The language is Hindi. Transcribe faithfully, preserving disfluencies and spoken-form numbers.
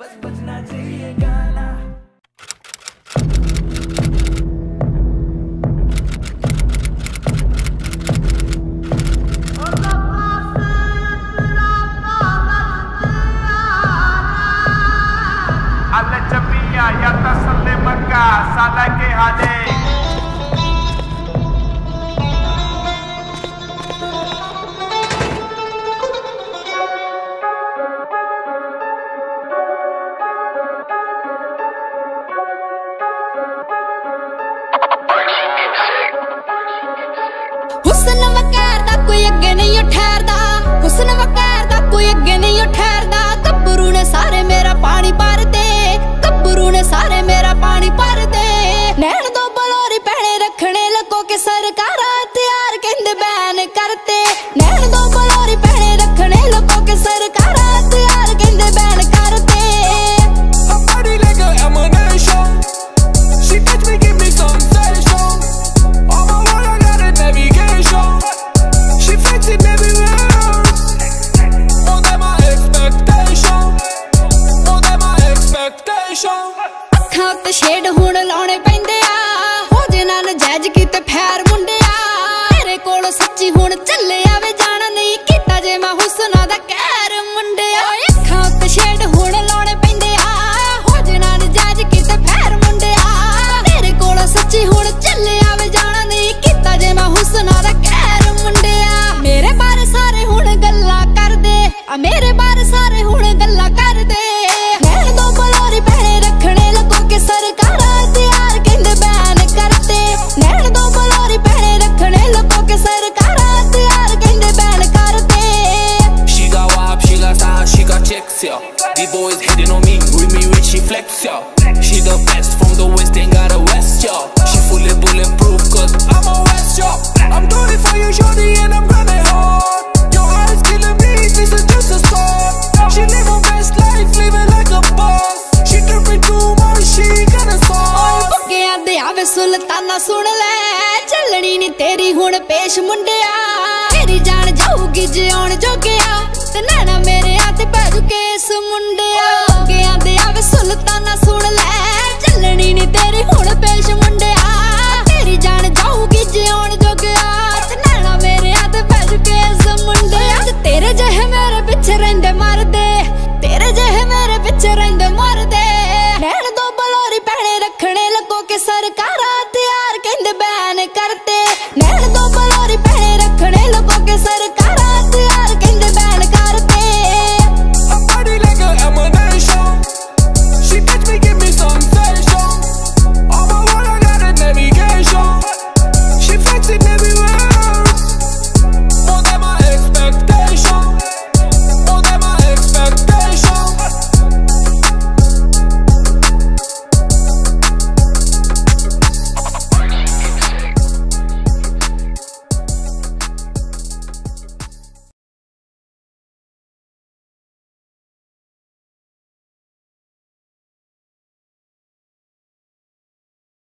बस बचना चाहिए गाना। हुस्न वकार दा कोई अगे नहीं ठहरदा, हुस्न वकार दा कोई अगे नहीं ठहरदा। कब्रू ने सारे मेरा पानी भर दे, कब्रू ने सारे मेरा पानी भर दे। नैन दो बलोरी भैने रखने लगो के सरकार हथियार कहंदे बैन करते। नैन दो बलोरी भैने रखने लगो के सरकार हथियार कहंदे बैन करते। A party like a ammunition, she touch me give me some sensation. अखां ते शेड हुण लाने पैंदे आ, हो जिन्हां ने जायज कीते फैर मुंडे आ। तेरे कोलों सच्ची हुण चले आवे जाना, नहीं कीता जे मैं हुस्ना दा कहर मुंडे आ। अखां ते शेड हुण लाने पैंदे आ, हो जिन्हां ने जायज कीते फैर मुंडे आ। तेरे कोलों सच्ची हुण चले आवे जाना, नहीं कीता जे मैं हुस्ना दा कहर मुंडे आ। मेरे बारे सारे हुण गल्लां करदे आ, मेरे बारे सारे हुण गल्लां करदे। The boys hitting on me, with me when she flex, yo. She the best from the west, ain't got a west, yo. She fully bulletproof, cause I'm a west, yo. I'm doing it for you, shorty, and I'm running hard. Your eyes killing me, this is just a start. She live her best life, living like a boss. She took me too much, she got a song. Okay, I'm the ave sultana, sun le. Chalani ni teri hun pesh mundiya. Teri jaan jaugi jion jogiya. ते नैना मेरे हाथ पै चुके इस मुंडे आ। अगे आंदे आवे सुल्ताना सुन लै, चलनी नी तेरी हुण पेश।